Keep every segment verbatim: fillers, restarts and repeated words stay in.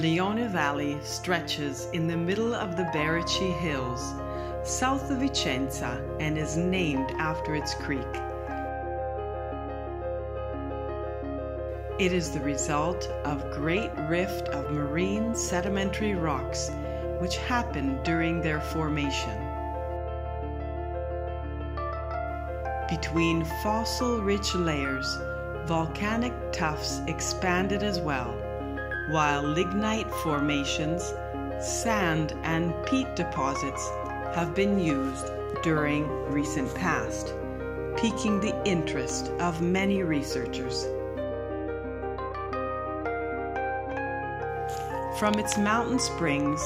Liona Valley stretches in the middle of the Berici Hills, south of Vicenza, and is named after its creek. It is the result of great rift of marine sedimentary rocks which happened during their formation. Between fossil-rich layers, volcanic tuffs expanded as well, while lignite formations, sand, and peat deposits have been used during recent past, piquing the interest of many researchers. From its mountain springs,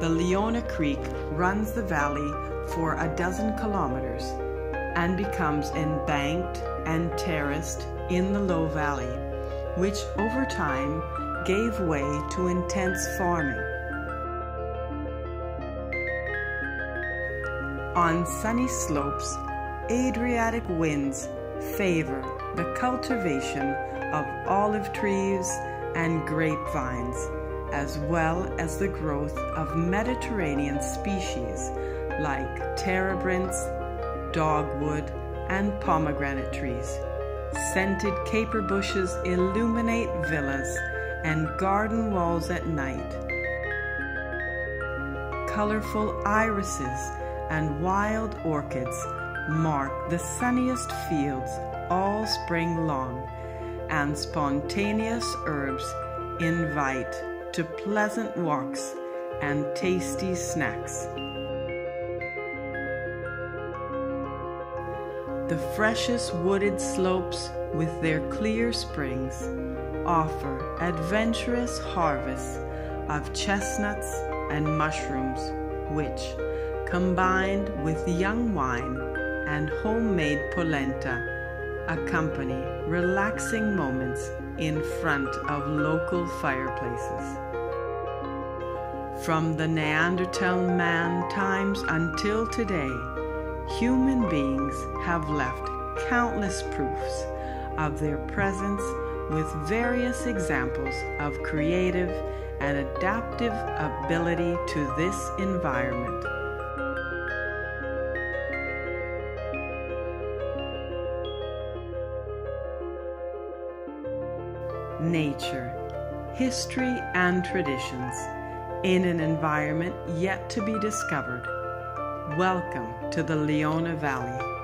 the Liona Creek runs the valley for a dozen kilometers and becomes embanked and terraced in the low valley, which over time gave way to intense farming. On sunny slopes, Adriatic winds favor the cultivation of olive trees and grapevines, as well as the growth of Mediterranean species like terebinths, dogwood, and pomegranate trees. Scented caper bushes illuminate villas and garden walls at night. Colorful irises and wild orchids mark the sunniest fields all spring long, and spontaneous herbs invite to pleasant walks and tasty snacks. The freshest wooded slopes with their clear springs offer adventurous harvests of chestnuts and mushrooms, which, combined with young wine and homemade polenta, accompany relaxing moments in front of local fireplaces. From the Neanderthal man times until today, human beings have left countless proofs of their presence with various examples of creative and adaptive ability to this environment. Nature, history, and traditions in an environment yet to be discovered. Welcome to the Liona Valley.